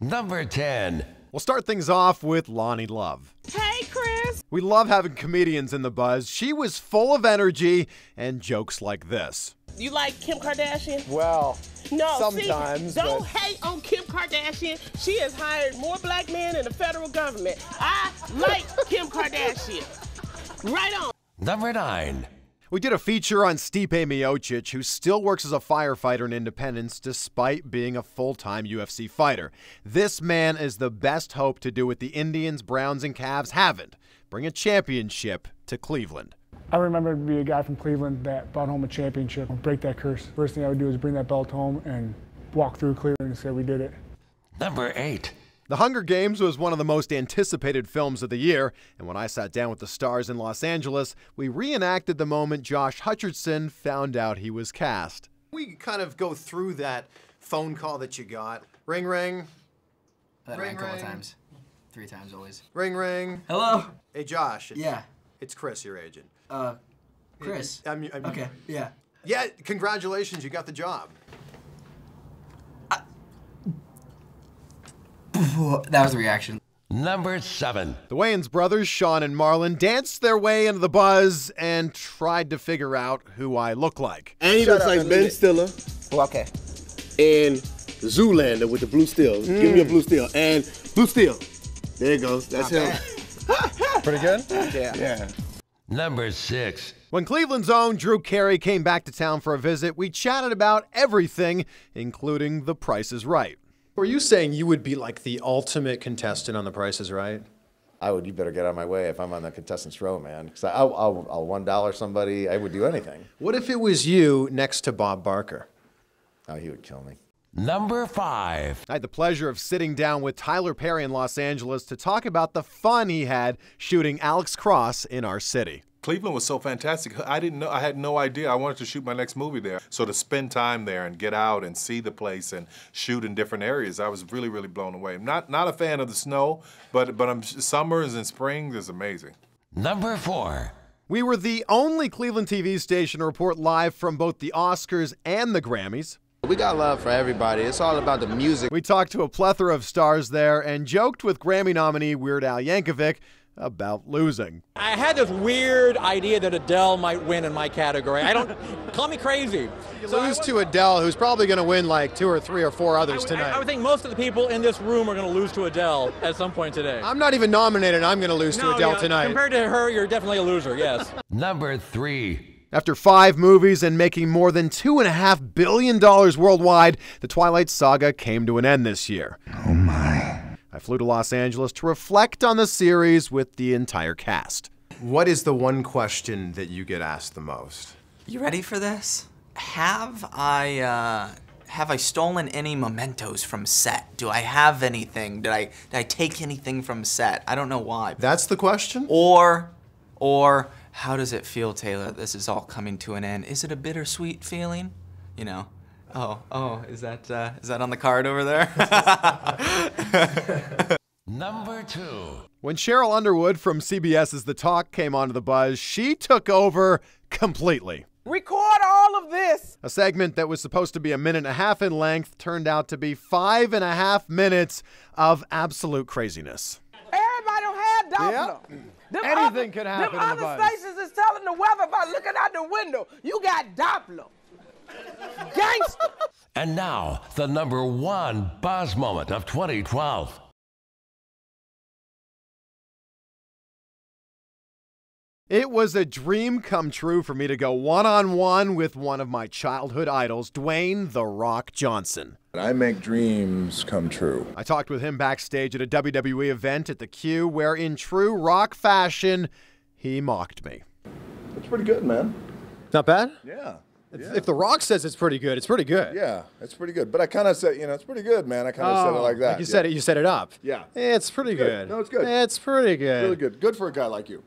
Number 10. We'll start things off with Loni Love. Hey, Chris! We love having comedians in the buzz. She was full of energy and jokes like this. You like Kim Kardashian? Well, no, sometimes. See, don't hate on Kim Kardashian. She has hired more black men in the federal government. I like Kim Kardashian. Right on. Number 9. We did a feature on Stipe Miocic, who still works as a firefighter in Independence despite being a full-time UFC fighter. This man is the best hope to do what the Indians, Browns, and Cavs haven't. Bring a championship to Cleveland. I remember to be a guy from Cleveland that brought home a championship and break that curse. First thing I would do is bring that belt home and walk through Cleveland and say we did it. Number 8. The Hunger Games was one of the most anticipated films of the year, and when I sat down with the stars in Los Angeles, we reenacted the moment Josh Hutcherson found out he was cast. We kind of go through that phone call that you got. Ring, ring. That rang a couple times. 3 times always. Ring, ring. Hello? Hey, Josh. Yeah. It's Chris, your agent. Chris? I'm okay, yeah. Yeah, congratulations, you got the job. That was the reaction. Number 7. The Wayans brothers, Sean and Marlon, danced their way into the buzz and tried to figure out who I look like. And he looks like Ben Stiller. Oh, okay. And Zoolander with the blue steel. Give me a blue steel. And blue steel. There it goes. That's him. Pretty good? Yeah. Yeah. Number 6. When Cleveland's own Drew Carey came back to town for a visit, we chatted about everything, including The Price is Right. Were you saying you would be like the ultimate contestant on The Price is Right? I would. You better get out of my way if I'm on the contestant's row, man. Because I'll $1 somebody. I would do anything. What if it was you next to Bob Barker? Oh, he would kill me. Number 5. I had the pleasure of sitting down with Tyler Perry in Los Angeles to talk about the fun he had shooting Alex Cross in our city. Cleveland was so fantastic. I didn't know, I had no idea. I wanted to shoot my next movie there. So to spend time there and get out and see the place and shoot in different areas, I was really, really blown away. I'm not a fan of the snow, but summers and springs is amazing. Number 4. We were the only Cleveland TV station to report live from both the Oscars and the Grammys. We got love for everybody. It's all about the music. We talked to a plethora of stars there and joked with Grammy nominee Weird Al Yankovic about losing. I had this weird idea that Adele might win in my category. I don't, call me crazy. You lose to Adele, who's probably gonna win like 2 or 3 or 4 others tonight. I would think most of the people in this room are gonna lose to Adele at some point today. I'm not even nominated, I'm gonna lose to Adele tonight. Compared to her, you're definitely a loser, yes. Number 3. After 5 movies and making more than $2.5 billion worldwide, the Twilight Saga came to an end this year. Oh my. I flew to Los Angeles to reflect on the series with the entire cast. What is the one question that you get asked the most? You ready for this? Have I stolen any mementos from set? Do I have anything? Did I take anything from set? I don't know why. That's the question? Or how does it feel, Taylor? This is all coming to an end. Is it a bittersweet feeling? You know. Oh, is that on the card over there? Number 2. When Sheryl Underwood from CBS's The Talk came onto the buzz, she took over completely. Record all of this! A segment that was supposed to be a minute and a half in length turned out to be 5.5 minutes of absolute craziness. Everybody don't have Doppler. Yep. Anything could happen in the buzz. Other stations is telling the weather by looking out the window. You got Doppler. Gangster. And now, the number 1 buzz moment of 2012. It was a dream come true for me to go one-on-one with one of my childhood idols, Dwayne "The Rock" Johnson. I make dreams come true. I talked with him backstage at a WWE event at The Q, where in true Rock fashion, he mocked me. That's pretty good, man. Not bad? Yeah. Yeah. If The Rock says it's pretty good, it's pretty good. Yeah, it's pretty good. But I kind of said, you know, it's pretty good, man. I kind of said it like that. Like you said it up. Yeah. It's pretty good. No, it's good. It's pretty good. Really good. Good for a guy like you.